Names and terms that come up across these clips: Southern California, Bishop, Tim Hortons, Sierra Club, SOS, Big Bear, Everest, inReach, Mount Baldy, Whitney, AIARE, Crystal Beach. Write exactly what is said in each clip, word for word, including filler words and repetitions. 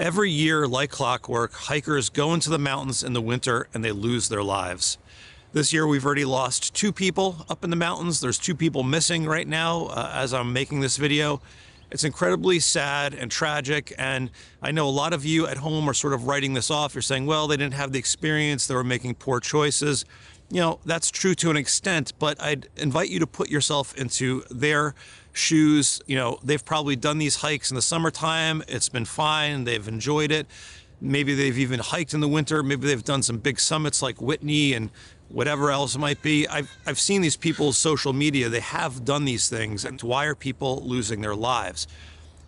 Every year, like clockwork, hikers go into the mountains in the winter and they lose their lives. This year, we've already lost two people up in the mountains. There's two people missing right now uh, as I'm making this video. It's incredibly sad and tragic, and I know a lot of you at home are sort of writing this off. You're saying, well, they didn't have the experience, they were making poor choices. You know, that's true to an extent, but I'd invite you to put yourself into their shoes. You know, they've probably done these hikes in the summertime. It's been fine. They've enjoyed it. Maybe they've even hiked in the winter. Maybe they've done some big summits like Whitney and whatever else it might be. I've, I've seen these people's social media. They have done these things. And why are people losing their lives?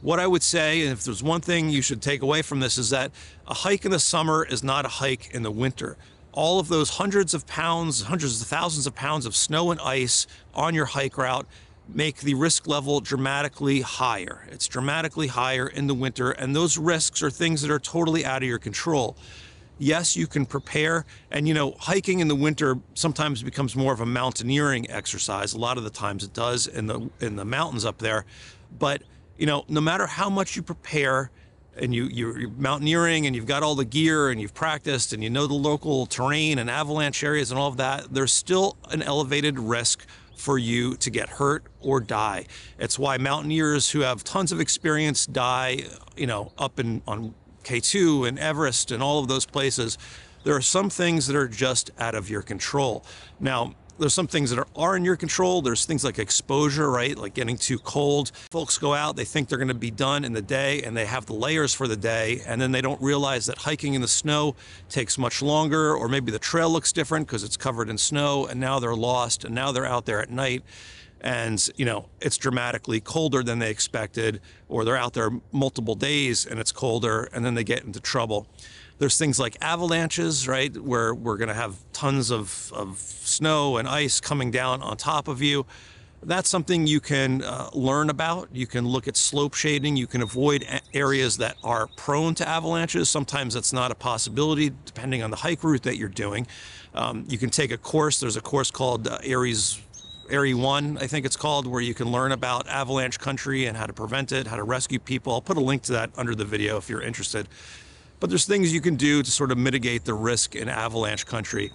What I would say, and if there's one thing you should take away from this, is that a hike in the summer is not a hike in the winter. All of those hundreds of pounds, hundreds of thousands of pounds of snow and ice on your hike route make the risk level dramatically higher. It's dramatically higher in the winter, and those risks are things that are totally out of your control. Yes, you can prepare, and you know, hiking in the winter sometimes becomes more of a mountaineering exercise. A lot of the times it does in the in the mountains up there, but you know, no matter how much you prepare, and you, you're mountaineering and you've got all the gear and you've practiced and you know the local terrain and avalanche areas and all of that, there's still an elevated risk for you to get hurt or die. It's why mountaineers who have tons of experience die, you know, up in on K two and Everest and all of those places. There are some things that are just out of your control. Now, there's some things that are, are in your control. There's things like exposure, right? Like getting too cold. Folks go out, they think they're going to be done in the day and they have the layers for the day. And then they don't realize that hiking in the snow takes much longer, or maybe the trail looks different because it's covered in snow, and now they're lost, and now they're out there at night. And, you know, it's dramatically colder than they expected, or they're out there multiple days and it's colder, and then they get into trouble. There's things like avalanches, right, where we're going to have tons of, of snow and ice coming down on top of you. That's something you can uh, learn about. You can look at slope shading. You can avoid areas that are prone to avalanches. Sometimes that's not a possibility, depending on the hike route that you're doing. Um, you can take a course. There's a course called uh, AIARE one, I think it's called, where you can learn about avalanche country and how to prevent it, how to rescue people. I'll put a link to that under the video if you're interested. But there's things you can do to sort of mitigate the risk in avalanche country.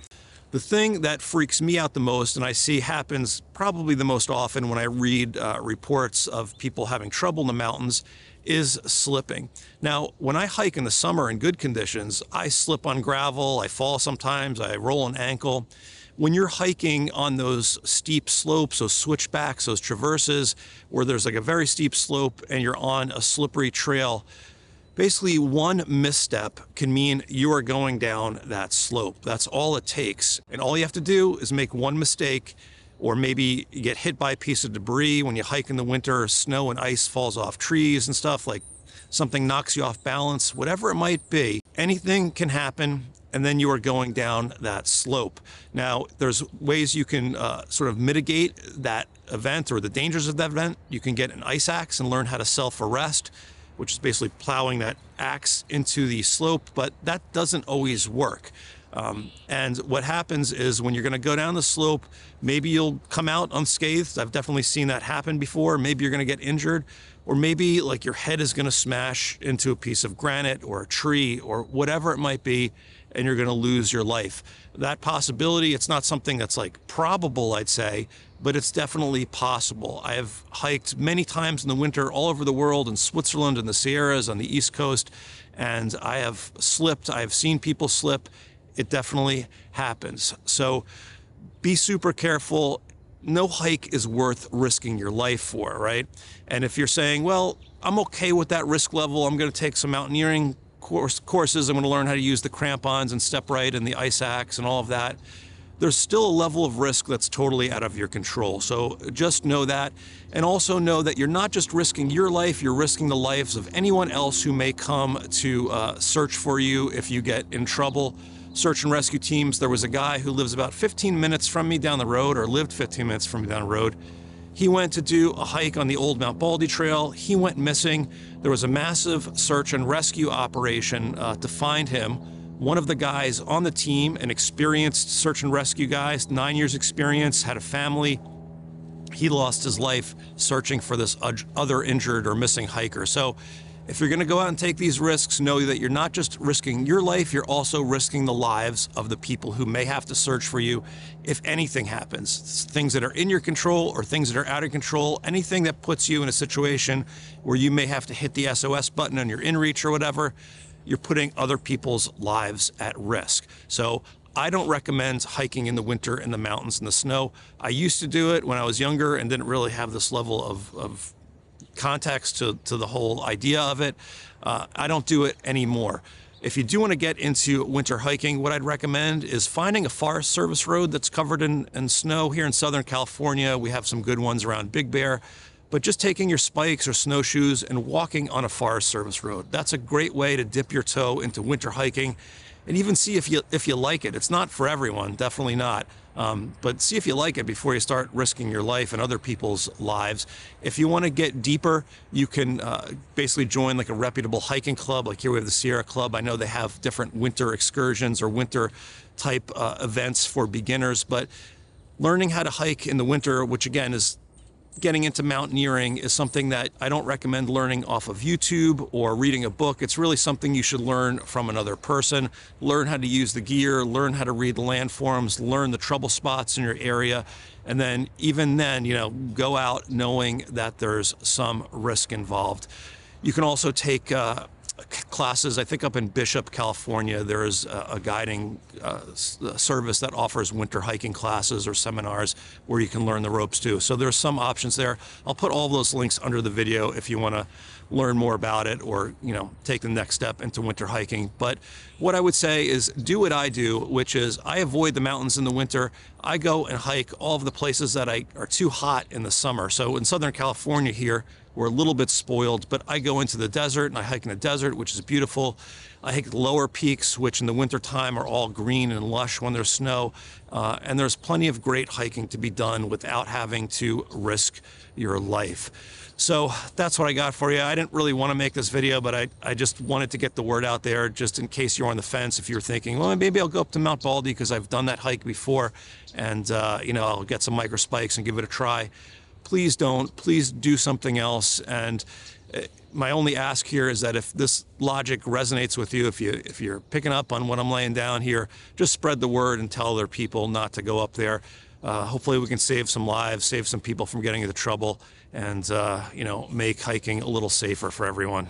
The thing that freaks me out the most, and I see happens probably the most often when I read uh, reports of people having trouble in the mountains, is slipping. Now, when I hike in the summer in good conditions, I slip on gravel, I fall sometimes, I roll an ankle. When you're hiking on those steep slopes, those switchbacks, those traverses, where there's like a very steep slope and you're on a slippery trail, basically one misstep can mean you are going down that slope. That's all it takes. And all you have to do is make one mistake, or maybe you get hit by a piece of debris when you hike in the winter. Snow and ice falls off trees and stuff, like something knocks you off balance, whatever it might be. Anything can happen, and then you are going down that slope. Now, there's ways you can uh, sort of mitigate that event or the dangers of that event. You can get an ice axe and learn how to self-arrest, which is basically plowing that axe into the slope, but that doesn't always work. Um, and what happens is when you're gonna go down the slope, maybe you'll come out unscathed. I've definitely seen that happen before. Maybe you're gonna get injured, or maybe like your head is gonna smash into a piece of granite or a tree or whatever it might be, and you're gonna lose your life. That possibility, it's not something that's like probable, I'd say, but it's definitely possible. I have hiked many times in the winter all over the world, in Switzerland, in the Sierras, on the East Coast, and I have slipped, I have seen people slip. It definitely happens. So be super careful. No hike is worth risking your life for, right? And if you're saying, well, I'm okay with that risk level, I'm gonna take some mountaineering course, courses, I'm gonna learn how to use the crampons and step right and the ice axe and all of that, there's still a level of risk that's totally out of your control. So just know that. And also know that you're not just risking your life, you're risking the lives of anyone else who may come to uh, search for you if you get in trouble. Search and rescue teams, there was a guy who lives about fifteen minutes from me down the road, or lived fifteen minutes from me down the road. He went to do a hike on the old Mount Baldy trail. He went missing. There was a massive search and rescue operation uh, to find him. One of the guys on the team, an experienced search and rescue guy, nine years experience, had a family. He lost his life searching for this other injured or missing hiker. So If you're going to go out and take these risks, know that you're not just risking your life, you're also risking the lives of the people who may have to search for you if anything happens. Things that are in your control or things that are out of control, anything that puts you in a situation where you may have to hit the S O S button on your inReach or whatever, you're putting other people's lives at risk. So I don't recommend hiking in the winter in the mountains in the snow. I used to do it when I was younger and didn't really have this level of, of context to, to the whole idea of it. Uh, I don't do it anymore. If you do want to get into winter hiking, what I'd recommend is finding a Forest Service road that's covered in, in snow. Here in Southern California, we have some good ones around Big Bear, but just taking your spikes or snowshoes and walking on a Forest Service road. That's a great way to dip your toe into winter hiking and even see if you, if you like it. It's not for everyone, definitely not. Um, but see if you like it before you start risking your life and other people's lives. If you want to get deeper, you can uh, basically join like a reputable hiking club. Like here we have the Sierra Club. I know they have different winter excursions or winter type uh, events for beginners, but learning how to hike in the winter, which again is getting into mountaineering, is something that I don't recommend learning off of YouTube or reading a book. It's really something you should learn from another person. Learn how to use the gear, learn how to read the landforms, learn the trouble spots in your area. And then even then, you know, go out knowing that there's some risk involved. You can also take uh, classes. I think up in Bishop, California, there is a, a guiding uh, service that offers winter hiking classes or seminars where you can learn the ropes too. So there's some options there. I'll put all those links under the video if you want to learn more about it or, you know, take the next step into winter hiking. But what I would say is do what I do, which is I avoid the mountains in the winter. I go and hike all of the places that I are too hot in the summer. So in Southern California here, we're a little bit spoiled, but I go into the desert and I hike in the desert, which is beautiful. I hike lower peaks, which in the wintertime are all green and lush when there's snow. Uh, and there's plenty of great hiking to be done without having to risk your life. So that's what I got for you. I didn't really want to make this video, but I, I just wanted to get the word out there just in case you're on the fence. If you're thinking, well, maybe I'll go up to Mount Baldy because I've done that hike before and, uh, you know, I'll get some micro spikes and give it a try. Please don't, please do something else. And my only ask here is that if this logic resonates with you, if, you, if you're picking up on what I'm laying down here, just spread the word and tell other people not to go up there. Uh, hopefully we can save some lives, save some people from getting into trouble and, uh, you know, make hiking a little safer for everyone.